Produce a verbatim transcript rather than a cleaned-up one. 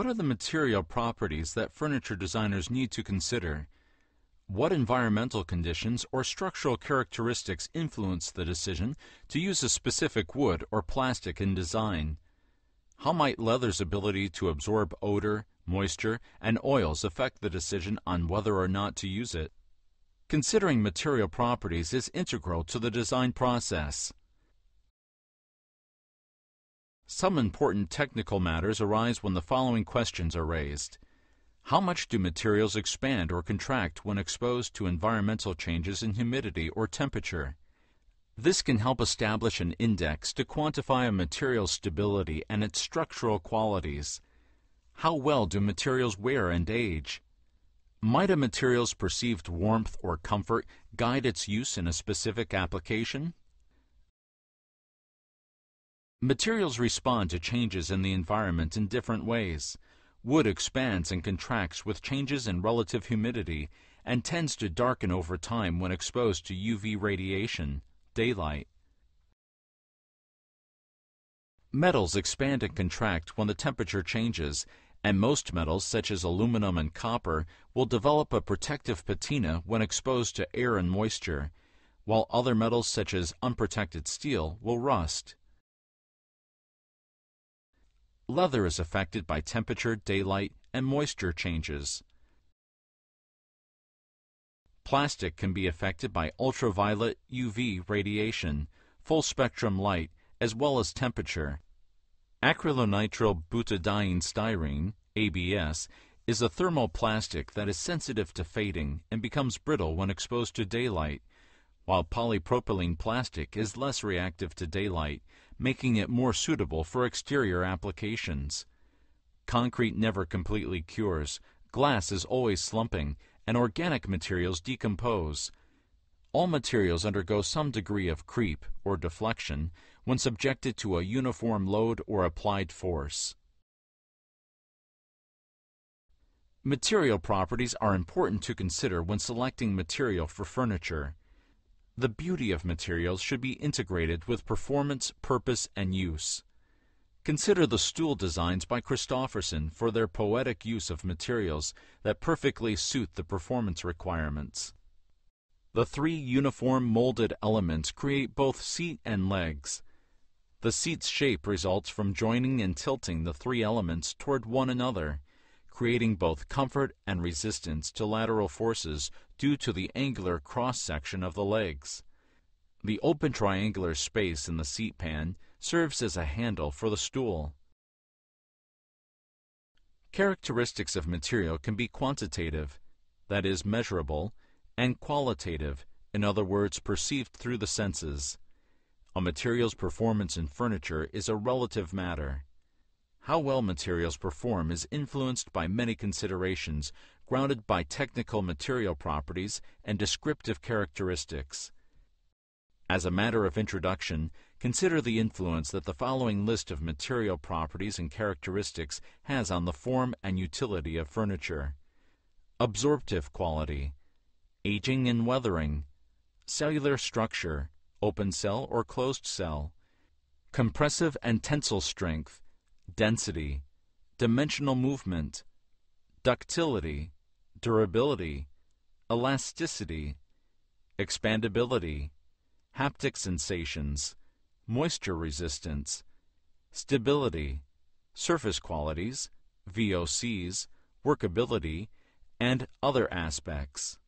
What are the material properties that furniture designers need to consider? What environmental conditions or structural characteristics influence the decision to use a specific wood or plastic in design? How might leather's ability to absorb odor, moisture, and oils affect the decision on whether or not to use it? Considering material properties is integral to the design process. Some important technical matters arise when the following questions are raised. How much do materials expand or contract when exposed to environmental changes in humidity or temperature? This can help establish an index to quantify a material's stability and its structural qualities. How well do materials wear and age? Might a material's perceived warmth or comfort guide its use in a specific application? Materials respond to changes in the environment in different ways. Wood expands and contracts with changes in relative humidity and tends to darken over time when exposed to U V radiation, daylight. Metals expand and contract when the temperature changes, and most metals, such as aluminum and copper, will develop a protective patina when exposed to air and moisture, while other metals, such as unprotected steel, will rust. Leather is affected by temperature, daylight, and moisture changes. Plastic can be affected by ultraviolet U V radiation, full-spectrum light, as well as temperature. Acrylonitrile butadiene styrene, A B S, is a thermoplastic that is sensitive to fading and becomes brittle when exposed to daylight, while polypropylene plastic is less reactive to daylight, making it more suitable for exterior applications. Concrete never completely cures, glass is always slumping, and organic materials decompose. All materials undergo some degree of creep or deflection when subjected to a uniform load or applied force. Material properties are important to consider when selecting material for furniture. The beauty of materials should be integrated with performance, purpose, and use. Consider the stool designs by Christoffersen for their poetic use of materials that perfectly suit the performance requirements. The three uniform molded elements create both seat and legs. The seat's shape results from joining and tilting the three elements toward one another, creating both comfort and resistance to lateral forces due to the angular cross-section of the legs. The open triangular space in the seat pan serves as a handle for the stool. Characteristics of material can be quantitative, that is measurable, and qualitative, in other words perceived through the senses. A material's performance in furniture is a relative matter. How well materials perform is influenced by many considerations, grounded by technical material properties and descriptive characteristics. As a matter of introduction, consider the influence that the following list of material properties and characteristics has on the form and utility of furniture. Absorptive quality, aging and weathering, cellular structure, open cell or closed cell, compressive and tensile strength, density, dimensional movement, ductility, durability, elasticity, expandability, haptic sensations, moisture resistance, stability, surface qualities, V O Cs, workability, and other aspects.